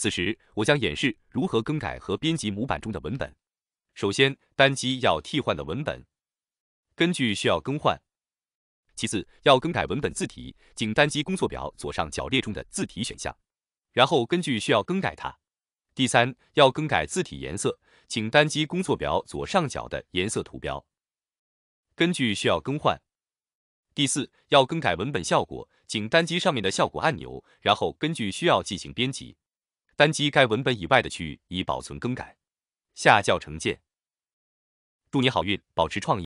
此时，我将演示如何更改和编辑模板中的文本。首先，单击要替换的文本，根据需要更换。其次，要更改文本字体，请单击工作表左上角列中的字体选项，然后根据需要更改它。第三，要更改字体颜色，请单击工作表左上角的颜色图标，根据需要更换。第四，要更改文本效果，请单击上面的效果按钮，然后根据需要进行编辑。 单击该文本以外的区域以保存更改。下教程见。祝你好运，保持创意。